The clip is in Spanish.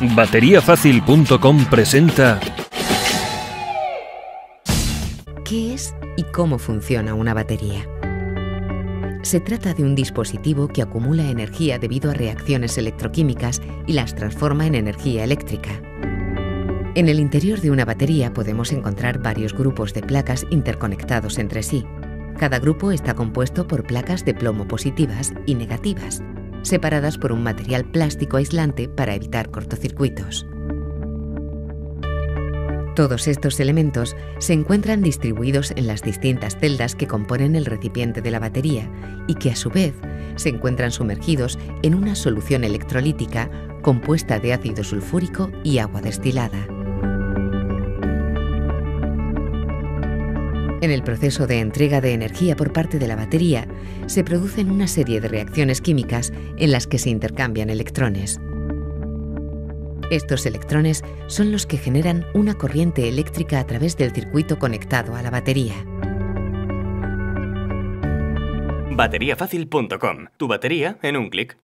Bateríafácil.com presenta... ¿Qué es y cómo funciona una batería? Se trata de un dispositivo que acumula energía debido a reacciones electroquímicas y las transforma en energía eléctrica. En el interior de una batería podemos encontrar varios grupos de placas interconectados entre sí. Cada grupo está compuesto por placas de plomo positivas y negativas, separadas por un material plástico aislante para evitar cortocircuitos. Todos estos elementos se encuentran distribuidos en las distintas celdas que componen el recipiente de la batería y que, a su vez, se encuentran sumergidos en una solución electrolítica compuesta de ácido sulfúrico y agua destilada. En el proceso de entrega de energía por parte de la batería, se producen una serie de reacciones químicas en las que se intercambian electrones. Estos electrones son los que generan una corriente eléctrica a través del circuito conectado a la batería. Bateríafácil.com. Tu batería en un clic.